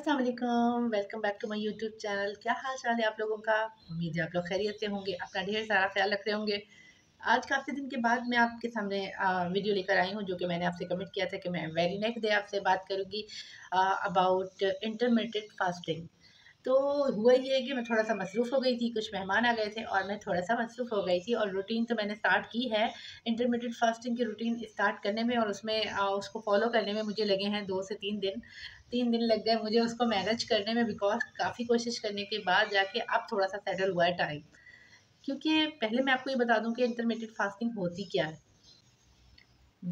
अस्सलाम वालेकुम, welcome back to my YouTube channel. क्या हाल चाल है आप लोगों का? उम्मीद है आप लोग खैरियत से होंगे, अपना ढेर सारा ख्याल रख रहे होंगे। आज काफ़ी दिन के बाद मैं आपके सामने वीडियो लेकर आई हूँ, जो कि मैंने आपसे कमिट किया था कि मैं वेरी नेक्स्ट डे आपसे बात करूँगी अबाउट इंटरमिटेंट फास्टिंग। तो हुआ ये है कि मैं थोड़ा सा मसरूफ़ हो गई थी, कुछ मेहमान आ गए थे और मैं थोड़ा सा मसरूफ़ हो गई थी। और रूटीन तो मैंने स्टार्ट की है, इंटरमिटेंट फास्टिंग की रूटीन स्टार्ट करने में और उसमें उसको फॉलो करने में मुझे लगे हैं 2 से 3 दिन। 3 दिन लग गए मुझे उसको मैनेज करने में, बिकॉज काफ़ी कोशिश करने के बाद जाके अब थोड़ा सा सेटल हुआ है टाइम। क्योंकि पहले मैं आपको ये बता दूं कि इंटरमिटेंट फास्टिंग होती क्या है।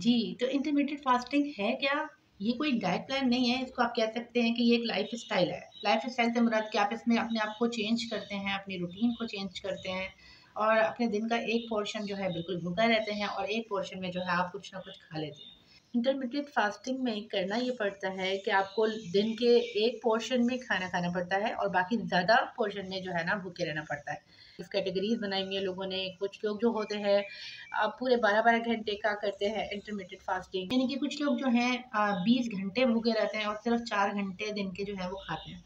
जी, तो इंटरमिटेंट फास्टिंग है क्या? ये कोई डाइट प्लान नहीं है, इसको आप कह सकते हैं कि ये एक लाइफ स्टाइल है। लाइफ स्टाइल से मुराद कि आप इसमें अपने आप को चेंज करते हैं, अपनी रूटीन को चेंज करते हैं और अपने दिन का एक पोर्शन जो है बिल्कुल भूखा रहते हैं और एक पोर्शन में जो है आप कुछ ना कुछ खा लेते हैं। इंटरमिटेंट फास्टिंग में करना ये पड़ता है कि आपको दिन के एक पोर्शन में खाना खाना पड़ता है और बाकी ज़्यादा पोर्शन में जो है ना भूखे रहना पड़ता है। इस कैटेगरीज बनाई हुई है लोगों ने। कुछ लोग जो होते हैं आप पूरे 12-12 घंटे का करते हैं इंटरमिटेंट फास्टिंग, यानी कि कुछ लोग जो हैं 20 घंटे भूखे रहते हैं और सिर्फ 4 घंटे दिन के जो है वो खाते हैं।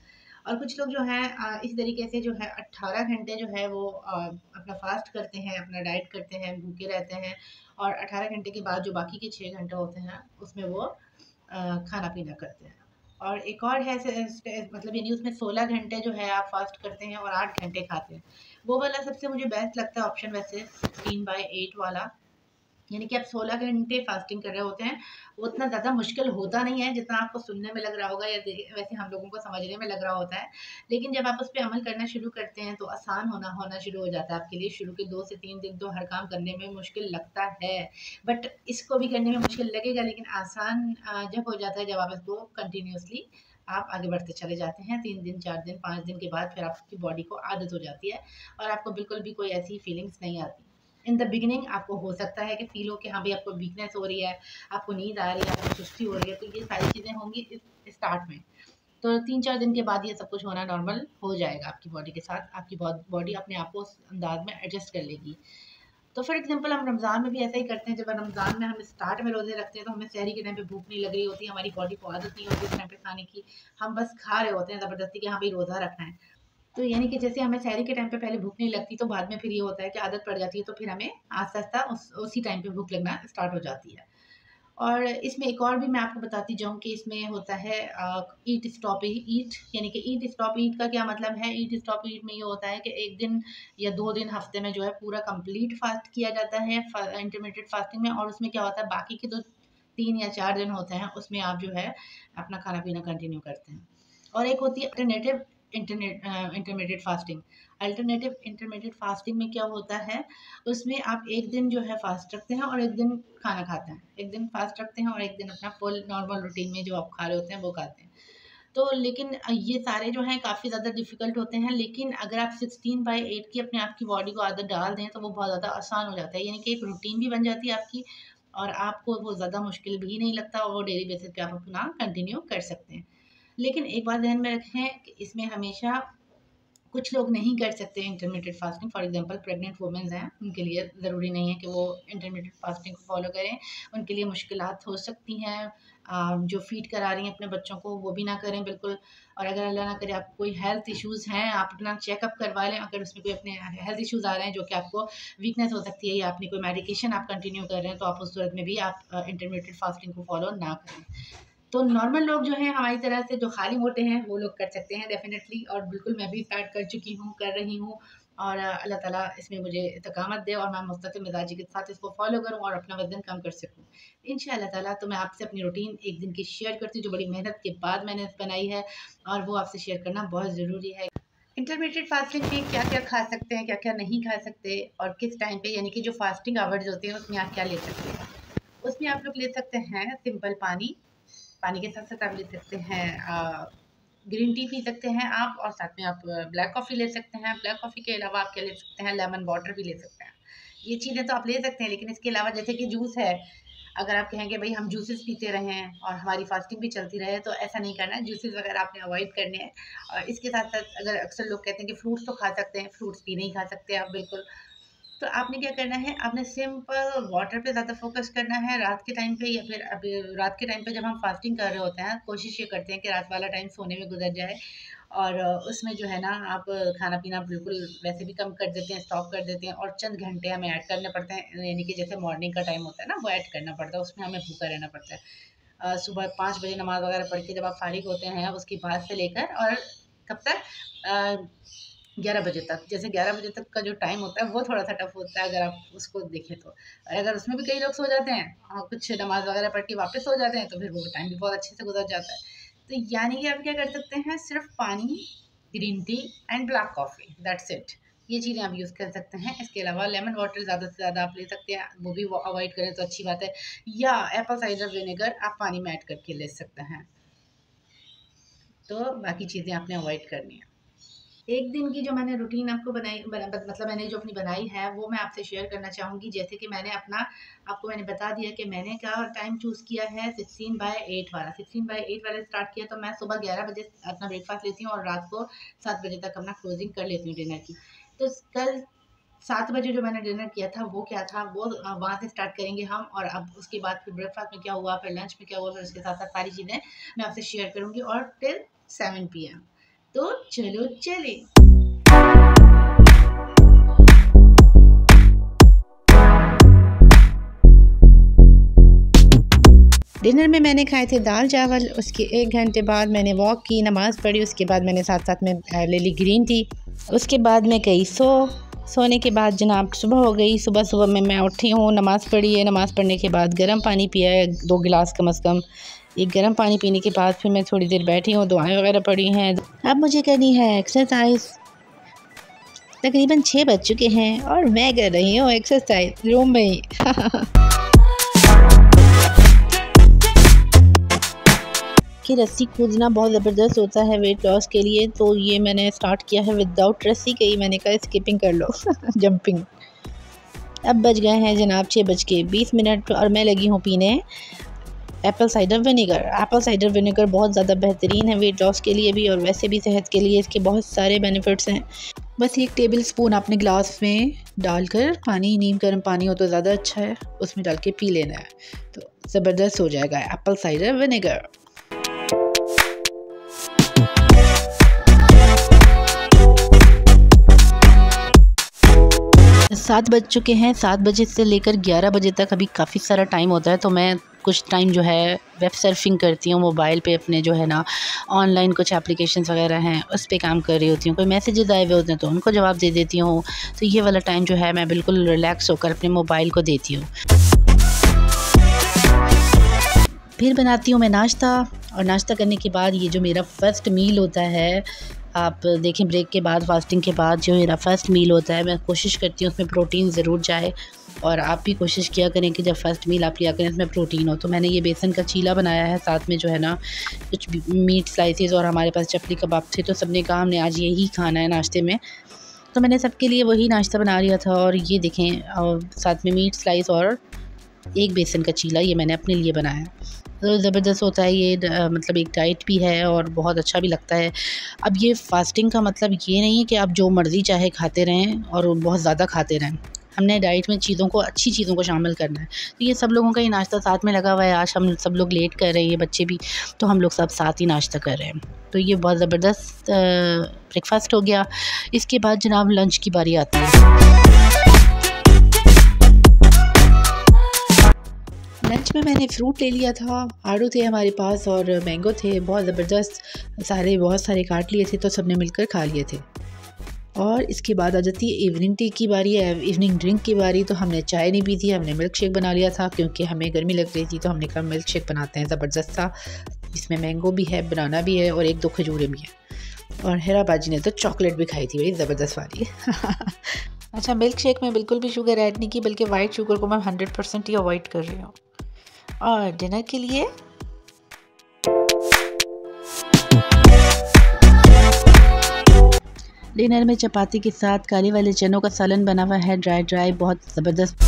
और कुछ लोग जो हैं इस तरीके से जो है 18 घंटे जो है वो अपना फास्ट करते हैं, अपना डाइट करते हैं, भूखे रहते हैं और 18 घंटे के बाद जो बाकी के 6 घंटे होते हैं उसमें वो खाना पीना करते हैं। और एक और है मतलब यानी उसमें 16 घंटे जो है आप फास्ट करते हैं और 8 घंटे खाते हैं। वो वाला सबसे मुझे बेस्ट लगता है ऑप्शन, वैसे 16/8 वाला, यानी कि आप 16 घंटे फास्टिंग कर रहे होते हैं। वो उतना ज़्यादा मुश्किल होता नहीं है जितना आपको सुनने में लग रहा होगा या वैसे हम लोगों को समझने में लग रहा होता है, लेकिन जब आप उस पर अमल करना शुरू करते हैं तो आसान होना शुरू हो जाता है आपके लिए। शुरू के 2 से 3 दिन तो हर काम करने में मुश्किल लगता है, बट इसको भी करने में मुश्किल लगेगा, लेकिन आसान जब हो जाता है जब आप इसको कंटिन्यूसली आप आगे बढ़ते चले जाते हैं। 3 दिन 4 दिन 5 दिन के बाद फिर आपकी बॉडी को आदत हो जाती है और आपको बिल्कुल भी कोई ऐसी फीलिंग्स नहीं आती। इन द बिगिनिंग आपको हो सकता है कि फील हो कि हाँ भाई आपको वीकनेस हो रही है, आपको नींद आ रही है, आपको सुस्ती हो रही है, तो ये सारी चीज़ें होंगी इस स्टार्ट में। तो 3-4 दिन के बाद ये सब कुछ होना नॉर्मल हो जाएगा आपकी बॉडी के साथ। आपकी बॉडी अपने आप को उस अंदाज में एडजस्ट कर लेगी। तो फॉर एग्जांपल हम रमज़ान में भी ऐसा ही करते हैं। जब रमज़ान में हम स्टार्ट में रोज़े रखते हैं तो हमें सहरी के टाइम पे भूख नहीं लग रही होती, हमारी बॉडी को आदत नहीं होती उस टाइम पे खाने की, हम बस खा रहे होते हैं ज़बरदस्ती कि हाँ भाई रोज़ा रखना है। तो यानी कि जैसे हमें सहरी के टाइम पे पहले भूख नहीं लगती तो बाद में फिर ये होता है कि आदत पड़ जाती है, तो फिर हमें आस्ता आस्ता उसी टाइम पे भूख लगना स्टार्ट हो जाती है। और इसमें एक और भी मैं आपको बताती जाऊँ कि इसमें होता है ईट स्टॉप ईट, यानी कि ईट स्टॉप ईट का क्या मतलब है? ईट स्टॉप ईट में ये होता है कि 1 दिन या 2 दिन हफ्ते में जो है पूरा कंप्लीट फास्ट किया जाता है इंटरमिटेंट फास्टिंग में। और उसमें क्या होता है, बाकी के जो 3 या 4 दिन होते हैं उसमें आप जो है अपना खाना पीना कंटिन्यू करते हैं। और एक होती है intermittent fasting. Alternative intermittent fasting में क्या होता है, उसमें आप 1 दिन जो है फास्ट रखते हैं और 1 दिन खाना खाते हैं। 1 दिन फास्ट रखते हैं और 1 दिन अपना फुल नॉर्मल रूटीन में जो आप खा रहे होते हैं वो खाते हैं। तो लेकिन ये सारे जो हैं काफ़ी ज़्यादा डिफ़िकल्ट होते हैं, लेकिन अगर आप 16/8 की अपने आपकी बॉडी को आदत डाल दें तो वो बहुत ज़्यादा आसान हो जाता है। यानी कि एक रूटीन भी बन जाती है आपकी और आपको वो ज़्यादा मुश्किल भी नहीं लगता और वो डेली बेसिस पर आप अपना कंटिन्यू कर सकते हैं। लेकिन एक बात ध्यान में रखें कि इसमें हमेशा कुछ लोग नहीं कर सकते intermittent fasting. For example pregnant womens हैं, उनके लिए ज़रूरी नहीं है कि वो इंटरमिटेंट फास्टिंग को फॉलो करें, उनके लिए मुश्किलात हो सकती हैं। जो फीड करा रही हैं अपने बच्चों को वो भी ना करें बिल्कुल। और अगर अल्लाह ना करे आपको कोई हेल्थ इश्यूज़ हैं, आप अपना चेकअप करवा लें अगर उसमें कोई अपने हेल्थ इश्यूज़ आ रहे हैं जो कि आपको वीकनेस हो सकती है या अपनी कोई मेडिकेशन आप कंटिन्यू कर रहे हैं, तो आप उस सूरत में भी आप इंटरमिटेंट फास्टिंग को फॉलो ना करें। तो नॉर्मल लोग जो हैं हमारी तरह से जो खाली मोटे हैं वो लोग कर सकते हैं डेफिनेटली, और बिल्कुल मैं भी स्टार्ट कर चुकी हूँ, कर रही हूँ। और अल्लाह ताला इसमें मुझे इस्तकामत दे और मैं मुस्तक़िम मिजाजी के साथ इसको फॉलो करूँ और अपना वज़न कम कर सकूँ इंशाअल्लाह ताला। तो मैं आपसे अपनी रूटीन 1 दिन की शेयर करती हूँ जो बड़ी मेहनत के बाद मैंने बनाई है और वो आपसे शेयर करना बहुत ज़रूरी है। इंटरमिटेंट फास्टिंग में क्या क्या खा सकते हैं, क्या क्या नहीं खा सकते और किस टाइम पर, यानी कि जो फास्टिंग आवर्स होते हैं उसमें आप क्या ले सकते हैं। उसमें आप लोग ले सकते हैं सिंपल पानी, पानी के साथ साथ आप ले सकते हैं ग्रीन टी पी सकते हैं आप, और साथ में आप ब्लैक कॉफ़ी ले सकते हैं। ब्लैक कॉफ़ी के अलावा आप क्या ले सकते हैं, लेमन वाटर भी ले सकते हैं। ये चीज़ें तो आप ले सकते हैं, लेकिन इसके अलावा जैसे कि जूस है, अगर आप कहेंगे भाई हम जूसेस पीते रहें और हमारी फास्टिंग भी चलती रहे, तो ऐसा नहीं करना। जूसेस वगैरह आपने अवॉइड करने हैं। और इसके साथ साथ अगर अक्सर लोग कहते हैं कि फ्रूट्स तो खा सकते हैं, फ्रूट्स भी नहीं खा सकते आप बिल्कुल। तो आपने क्या करना है, आपने सिंपल वाटर पे ज़्यादा फोकस करना है रात के टाइम पे, या फिर अब रात के टाइम पे जब हम फास्टिंग कर रहे होते हैं कोशिश ये करते हैं कि रात वाला टाइम सोने में गुजर जाए, और उसमें जो है ना आप खाना पीना बिल्कुल वैसे भी कम कर देते हैं, स्टॉप कर देते हैं, और चंद घंटे हमें ऐड करने पड़ते हैं, यानी कि जैसे मॉर्निंग का टाइम होता है ना वो ऐड करना पड़ता है, उसमें हमें भूखा रहना पड़ता है। सुबह 5 बजे नमाज़ वगैरह पढ़ के जब आप फारिग होते हैं उसके बाद से लेकर और कब तक 11 बजे तक, जैसे 11 बजे तक का जो टाइम होता है वो थोड़ा सा टफ होता है अगर आप उसको देखें तो। और अगर उसमें भी कई लोग सो जाते हैं और कुछ नमाज वगैरह पढ़ के वापस सो जाते हैं तो फिर वो टाइम भी बहुत अच्छे से गुजर जाता है। तो यानी कि आप क्या कर सकते हैं, सिर्फ पानी, green tea and black coffee, that's it, ये चीज़ें आप यूज़ कर सकते हैं। इसके अलावा लेमन वाटर ज़्यादा से ज़्यादा आप ले सकते हैं, वो भी अवॉइड करें तो अच्छी बात है, या एप्पल साइडर विनेगर आप पानी में ऐड करके ले सकते हैं। तो बाकी चीज़ें आपने अवॉइड करनी है। एक दिन की जो मैंने रूटीन आपको मैंने जो अपनी बनाई है वो मैं आपसे शेयर करना चाहूँगी। जैसे कि मैंने अपना आपको मैंने बता दिया कि मैंने क्या टाइम चूज़ किया है, 16/8 वाला। 16/8 वाला स्टार्ट किया तो मैं सुबह 11 बजे अपना ब्रेकफास्ट लेती हूँ और रात को 7 बजे तक अपना क्लोजिंग कर लेती हूँ डिनर की। तो कल 7 बजे जो मैंने डिनर किया था वो क्या था, वो वहाँ से स्टार्ट करेंगे हम। और अब उसके बाद फिर ब्रेकफास्ट में क्या हुआ, फिर लंच में क्या हुआ, फिर उसके साथ साथ सारी चीज़ें मैं आपसे शेयर करूँगी, और फिर 7 PM। तो चलो चले। डिनर में मैंने खाए थे दाल चावल, उसके 1 घंटे बाद मैंने वॉक की, नमाज़ पढ़ी, उसके बाद मैंने साथ साथ में ले ली ग्रीन टी, उसके बाद मैं गई सोने के बाद जनाब सुबह हो गई। सुबह मैं उठी हूँ, नमाज़ पढ़ी है, नमाज़ पढ़ने के बाद गर्म पानी पिया है 2 गिलास कम से कम। ये गर्म पानी पीने के बाद फिर मैं थोड़ी देर बैठी हूँ, दुआएं वगैरह पड़ी हैं। अब मुझे करनी है एक्सरसाइज। तकरीबन 6 बज चुके हैं और मैं कर रही हूँ एक्सरसाइज रूम में ही। कि रस्सी कूदना बहुत ज़बरदस्त होता है वेट लॉस के लिए, तो ये मैंने स्टार्ट किया है विदाउट रस्सी के ही। मैंने कहा स्किपिंग कर लो जंपिंग। अब बज गए हैं जनाब 6:20 और मैं लगी हूँ पीने apple cider vinegar. Apple cider vinegar बहुत ज़्यादा बेहतरीन है वेट लॉस के लिए भी और वैसे भी सेहत के लिए, इसके बहुत सारे बेनिफिट्स हैं। बस 1 टेबल स्पून आपने गिलास में डालकर पानी, नीम गर्म पानी हो तो ज़्यादा अच्छा है, उसमें डाल के पी लेना है तो ज़बरदस्त हो जाएगा एप्पल साइडर विनेगर। सात बज चुके हैं, 7 बजे से लेकर 11 बजे तक अभी काफ़ी सारा टाइम होता है, तो मैं कुछ टाइम जो है वेब सर्फिंग करती हूँ, मोबाइल पे अपने जो है ना ऑनलाइन कुछ एप्लीकेशंस वगैरह हैं उस पे काम कर रही होती हूँ। कोई मैसेजेस आए हुए होते हैं तो उनको जवाब दे देती हूँ। तो ये वाला टाइम जो है मैं बिल्कुल रिलैक्स होकर अपने मोबाइल को देती हूँ। फिर बनाती हूँ मैं नाश्ता, और नाश्ता करने के बाद ये जो मेरा फर्स्ट मील होता है, आप देखें ब्रेक के बाद फास्टिंग के बाद जो मेरा फ़र्स्ट मील होता है, मैं कोशिश करती हूँ उसमें प्रोटीन ज़रूर जाए, और आप भी कोशिश किया करें कि जब फ़र्स्ट मील आप लिया करें उसमें प्रोटीन हो। तो मैंने ये बेसन का चीला बनाया है, साथ में जो है ना कुछ मीट स्लाइसेस, और हमारे पास चपली कबाब थे, तो सब ने कहा हमने आज यही खाना है नाश्ते में, तो मैंने सबके लिए वही नाश्ता बना लिया था। और ये देखें, और साथ में मीट स्लाइस और एक बेसन का चीला ये मैंने अपने लिए बनाया। तो ज़बरदस्त होता है ये, मतलब एक डाइट भी है और बहुत अच्छा भी लगता है। अब ये फास्टिंग का मतलब ये नहीं है कि आप जो मर्ज़ी चाहे खाते रहें और बहुत ज़्यादा खाते रहें, हमने डाइट में चीज़ों को, अच्छी चीज़ों को शामिल करना है। तो ये सब लोगों का ही नाश्ता साथ में लगा हुआ है। आज हम सब लोग लेट कर रहे हैं, ये बच्चे भी, तो हम लोग सब साथ ही नाश्ता कर रहे हैं। तो ये बहुत ज़बरदस्त ब्रेकफास्ट हो गया। इसके बाद जनाब लंच की बारी आती है। लंच में मैंने फ्रूट ले लिया था, आड़ू थे हमारे पास और मैंगो थे, बहुत ज़बरदस्त सारे, बहुत सारे काट लिए थे तो सबने मिलकर खा लिए थे। और इसके बाद आ जाती है इवनिंग टी की बारी, है इवनिंग ड्रिंक की बारी। तो हमने चाय नहीं पी थी, हमने मिल्क शेक बना लिया था क्योंकि हमें गर्मी लग रही थी, तो हमने कहा मिल्क शेक बनाते हैं ज़बरदस्त सा, इसमें मैंगो भी है, बनाना भी है और 1-2 खजूरें भी हैं। और हेरा बाजी ने तो चॉकलेट भी खाई थी, भाई ज़बरदस्त वाली। अच्छा, मिल्क शेक में बिल्कुल भी शुगर ऐड नहीं की, बल्कि वाइट शुगर को मैं 100% ही अवॉइड कर रही हूँ। और डिनर के लिए डिनर में चपाती के साथ काले वाले चनों का सालन बना हुआ है, ड्राई, बहुत ज़बरदस्त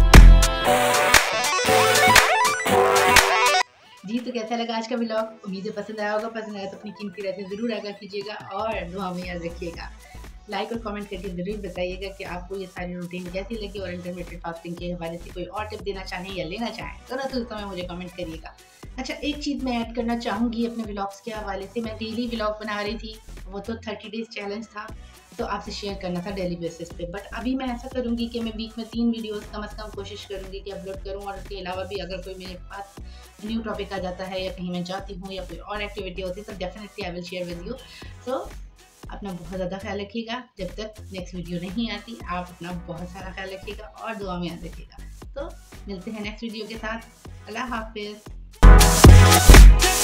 जी। तो कैसा लगा आज का व्लॉग, उम्मीद है पसंद आया होगा। पसंद आया तो अपनी कीमती राय ज़रूर आगा कीजिएगा और दुआ में याद रखिएगा। लाइक और कमेंट करके ज़रूर बताइएगा कि आपको ये सारी रूटीन कैसी लगी और इंटरमिटेंट फास्टिंग के हवाले से कोई और टिप देना चाहें या लेना चाहें तो ना दोस्तों में मुझे कमेंट करिएगा। अच्छा, एक चीज़ मैं ऐड करना चाहूँगी अपने व्लॉग्स के हवाले से। मैं डेली व्लॉग बना रही थी, वो तो 30 डेज़ चैलेंज था तो आपसे शेयर करना था डेली बेसिस पे, बट अभी मैं ऐसा करूँगी कि मैं वीक में 3 वीडियोस कम से कम कोशिश करूँगी कि अपलोड करूँ। और उसके अलावा भी अगर कोई मेरे पास न्यू टॉपिक आ जाता है या कहीं मैं जाती हूँ या कोई और एक्टिविटी होती है तो definitely I will share with you. So अपना बहुत ज़्यादा ख्याल रखिएगा, जब तक नेक्स्ट वीडियो नहीं आती आप अपना बहुत सारा ख्याल रखिएगा और दुआ में याद रखिएगा। तो मिलते हैं नेक्स्ट वीडियो के साथ। अल्लाह हाफिज़।